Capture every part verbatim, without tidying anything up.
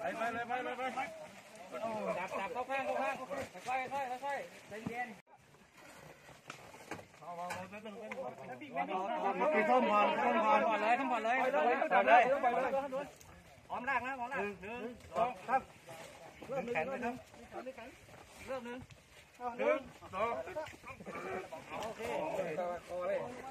ไปเลยไปเลยไปดับดับเข้าข้างเข้าข้างค่อยค่อยค่อยใจเย็นเอาเอาเอาเป็นเป็นเป็นท่อมก่อนท่อมก่อนก่อนเลยท่อมก่อนเลยก่อนเลยอ้อมลากนะอ้อมลากหนึ่งสองสามเริ่มแข็งเลยนะเริ่มหนึ่งหนึ่งสองโอเค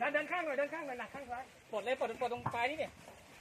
ดันดันข้างหน่อยดันข้างหน่อยหนักข้างซ้ายปลดเลยปลดปลดตรงปลายนี่เนี่ย